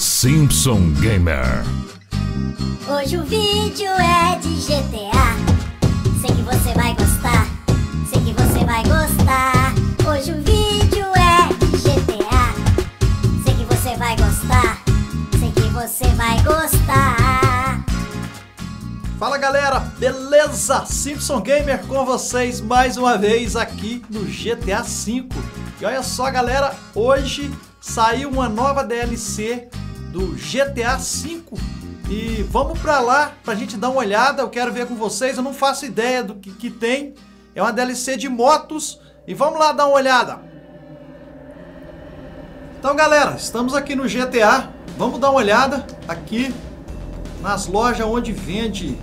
Simpson Gamer. Hoje o vídeo é de GTA. Sei que você vai gostar. Sei que você vai gostar. Hoje o vídeo é de GTA. Sei que você vai gostar. Sei que você vai gostar. Fala galera, beleza? Simpson Gamer com vocês mais uma vez aqui no GTA V. E olha só galera, hoje saiu uma nova DLC do GTA V e vamos pra lá pra gente dar uma olhada. Eu quero ver com vocês, eu não faço ideia do que tem. É uma DLC de motos e vamos lá dar uma olhada. Então galera, estamos aqui no GTA, vamos dar uma olhada aqui nas lojas onde vende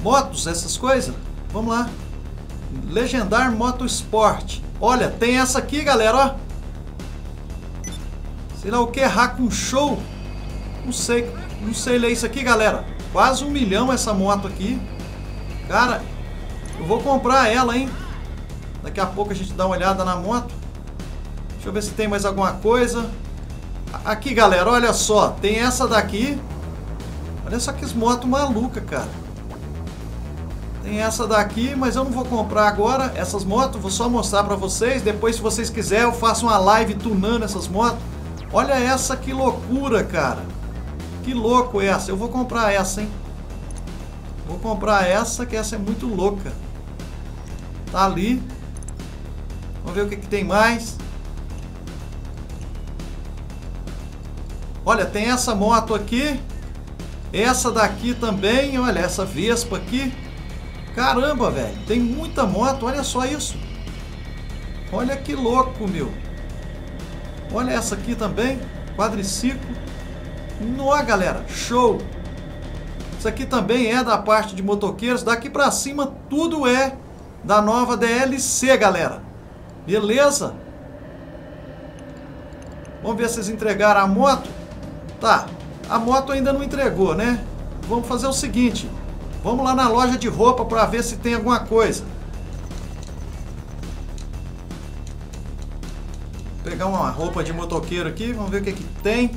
motos, essas coisas. Vamos lá. Legendar Motosport. Olha, tem essa aqui, galera, ó. Sei lá o que, Raccoon Show. Não sei ler isso aqui, galera. Quase 1 milhão essa moto aqui. Cara, eu vou comprar ela, hein. Daqui a pouco a gente dá uma olhada na moto. Deixa eu ver se tem mais alguma coisa. Aqui, galera, olha só. Tem essa daqui. Olha só que moto maluca, cara. Tem essa daqui, mas eu não vou comprar agora. Essas motos, vou só mostrar pra vocês. Depois, se vocês quiserem, eu faço uma live tunando essas motos. Olha essa, que loucura, cara. Que louco essa. Eu vou comprar essa, hein. Vou comprar essa, que essa é muito louca. Tá ali. Vamos ver o que tem mais. Olha, tem essa moto aqui. Essa daqui também. Olha, essa Vespa aqui. Caramba, velho, tem muita moto, olha só isso. Olha que louco, meu. Olha essa aqui também, quadriciclo. Nossa, galera, show. Isso aqui também é da parte de motoqueiros. Daqui pra cima tudo é da nova DLC, galera. Beleza? Vamos ver se eles entregaram a moto. Tá, a moto ainda não entregou, né? Vamos fazer o seguinte. Vamos lá na loja de roupa para ver se tem alguma coisa. Vou pegar uma roupa de motoqueiro aqui. Vamos ver o que que tem.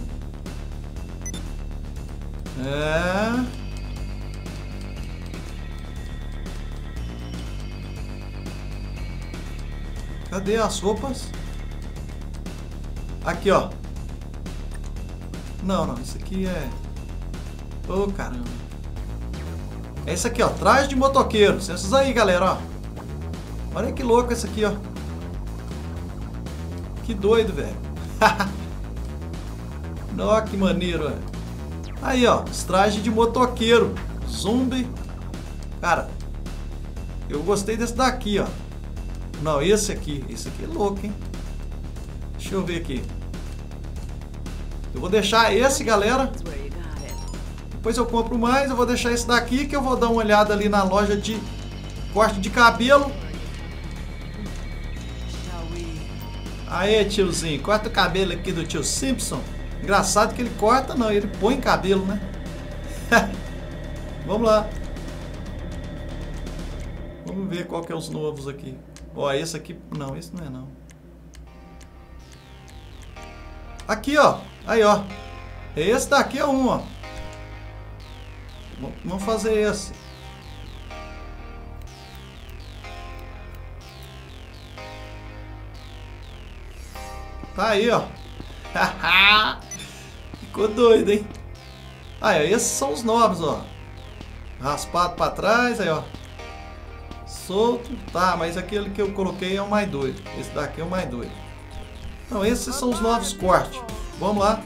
Cadê as roupas? Aqui, ó. Não. Isso aqui é... Ô, caramba. É isso aqui, ó, traje de motoqueiro. São esses aí, galera, ó. Olha que louco esse aqui, ó. Que doido, velho. Nossa, que maneiro, velho. Aí, ó, traje de motoqueiro. Zumbi. Cara, eu gostei desse daqui, ó. Não, esse aqui. Esse aqui é louco, hein. Deixa eu ver aqui. Eu vou deixar esse, galera. Depois eu compro mais, eu vou deixar esse daqui, que eu vou dar uma olhada ali na loja de corte de cabelo. Aê, tiozinho, corta o cabelo aqui do tio Simpson. Engraçado que ele corta, não, ele põe cabelo, né? Vamos lá. Vamos ver qual que é os novos aqui. Ó, esse aqui, não, esse não é não. Aqui, ó, aí, ó. Esse daqui é um, ó. Vamos fazer esse. Tá aí, ó. Ficou doido, hein? Aí, ó, esses são os novos, ó. Raspado pra trás, aí, ó. Solto. Tá, mas aquele que eu coloquei é o mais doido. Esse daqui é o mais doido. Então, esses são os novos cortes. Vamos lá.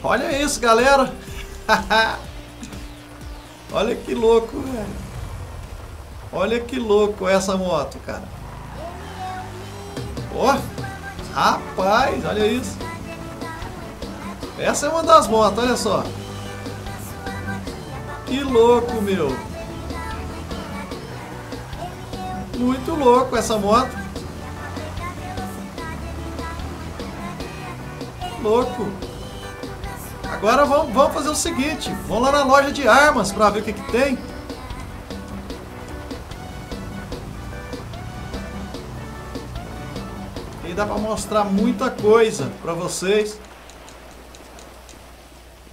Olha isso, galera. Olha que louco, velho. Olha que louco essa moto, cara. Ó, oh, rapaz, olha isso. Essa é uma das motos, olha só. Que louco, meu. Muito louco essa moto. Louco. Agora vamos fazer o seguinte, vamos lá na loja de armas para ver o que tem. e dá para mostrar muita coisa para vocês.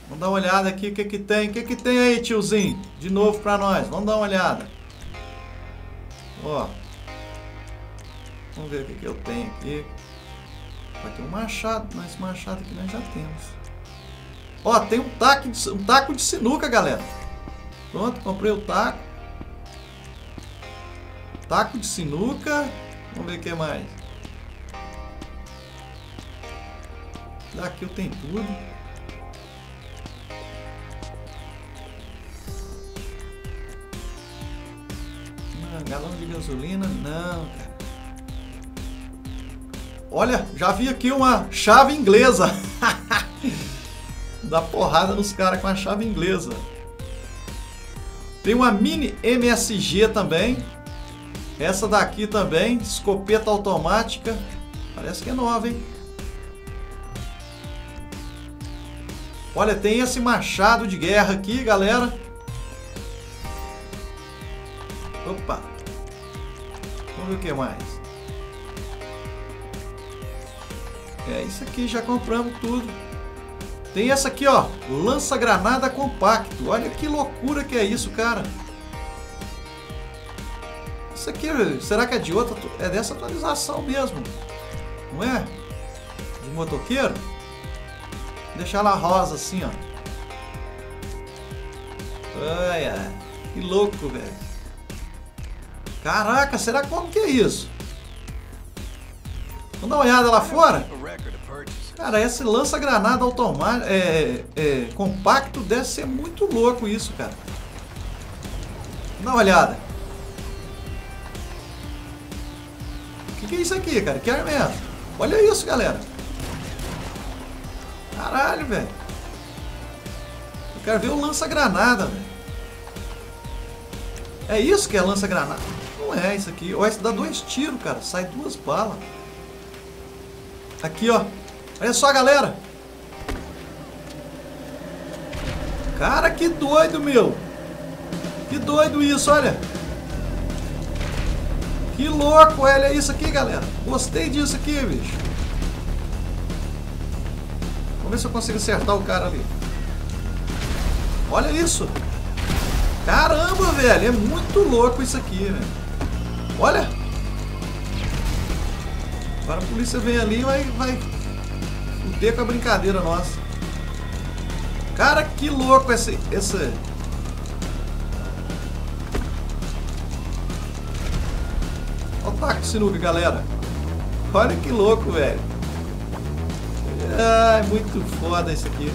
Vamos dar uma olhada aqui, o que que tem? O que que tem aí, tiozinho? De novo para nós, vamos dar uma olhada. Ó, vamos ver o que que eu tenho aqui. Vai ter um machado, mas esse machado aqui nós já temos. Ó, tem um taco de sinuca, galera. Pronto, comprei o taco. Taco de sinuca. Vamos ver o que mais. Daqui eu tenho tudo. Galão de gasolina, não, cara. Olha, já vi aqui uma chave inglesa. Dá porrada nos caras com a chave inglesa. Tem uma mini MSG também. Essa daqui também, escopeta automática. Parece que é nova, hein? Olha, tem esse machado de guerra aqui, galera. Opa! Vamos ver o que mais. É isso aqui, já compramos tudo. Tem essa aqui, ó, lança-granada compacto. Olha que loucura que é isso, cara. Isso aqui, será que é de outra? É dessa atualização mesmo, não é? De motoqueiro? Vou deixar ela rosa assim, ó. Olha, que louco, velho. Caraca, será como que é isso? Vamos dar uma olhada lá fora? Cara, esse lança-granada automático compacto deve ser muito louco isso, cara. Vamos dar uma olhada. O que é isso aqui, cara? Que arma é essa? Olha isso, galera. Caralho, velho. Eu quero ver o lança-granada, velho. É isso que é lança-granada? Não é isso aqui. Olha, isso dá 2 tiros, cara. Sai 2 balas. Aqui, ó. Olha só, galera. Cara, que doido, meu. Que doido isso, olha. Que louco, olha isso aqui, galera. Gostei disso aqui, bicho. Vamos ver se eu consigo acertar o cara ali. Olha isso. Caramba, velho. É muito louco isso aqui, né? Olha. Agora a polícia vem ali e vai fuder com a brincadeira nossa. Cara, que louco esse... Olha o taco de sinuca, galera. Olha que louco, velho. É muito foda isso aqui.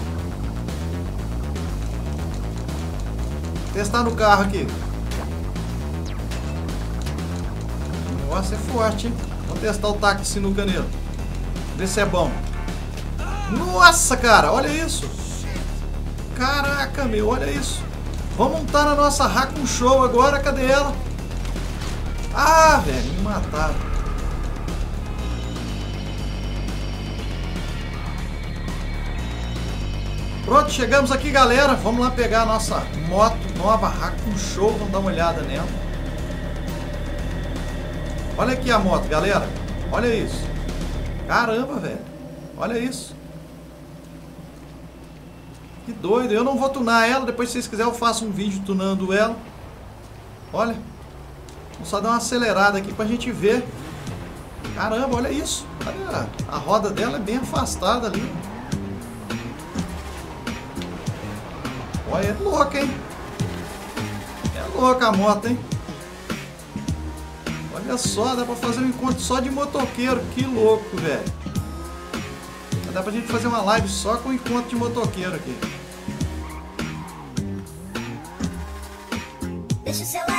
Vou testar no carro aqui. O negócio é forte, hein? Vou testar o taco de sinuca nele. Ver se é bom. Nossa, cara, olha isso. Caraca, meu, olha isso. Vamos montar na nossa Raccoon Show agora. Cadê ela? Ah, velho, me mataram. Pronto, chegamos aqui, galera. Vamos lá pegar a nossa moto nova Raccoon Show. Vamos dar uma olhada nela. Olha aqui a moto, galera. Olha isso. Caramba, velho. Olha isso. Que doido. Eu não vou tunar ela. Depois, se vocês quiserem, eu faço um vídeo tunando ela. Olha. Vamos só dar uma acelerada aqui pra gente ver. Caramba, olha isso. Olha, a roda dela é bem afastada ali. Olha, é louca, hein? É louca a moto, hein? Olha só, dá pra fazer um encontro só de motoqueiro. Que louco, velho. Dá pra gente fazer uma live só com um encontro de motoqueiro aqui. Deixa o celular.